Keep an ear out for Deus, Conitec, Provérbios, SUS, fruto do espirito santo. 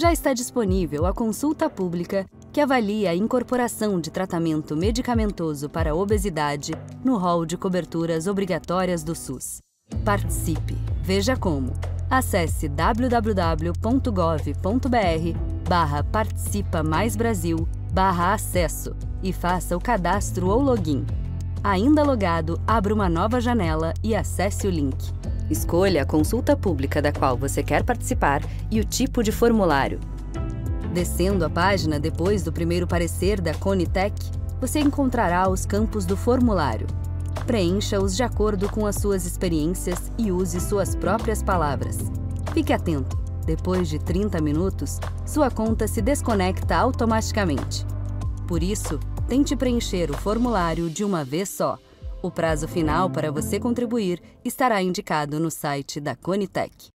já está disponível a consulta pública que avalia a incorporação de tratamento medicamentoso para a obesidade no rol de coberturas obrigatórias do SUS. Participe! Veja como! Acesse www.gov.br/participa-mais-brasil/acesso e faça o cadastro ou login. Ainda logado, abra uma nova janela e acesse o link. Escolha a consulta pública da qual você quer participar e o tipo de formulário. Descendo a página depois do primeiro parecer da Conitec, você encontrará os campos do formulário. Preencha-os de acordo com as suas experiências e use suas próprias palavras. Fique atento, depois de 30 minutos, sua conta se desconecta automaticamente. Por isso, tente preencher o formulário de uma vez só. O prazo final para você contribuir estará indicado no site da Conitec.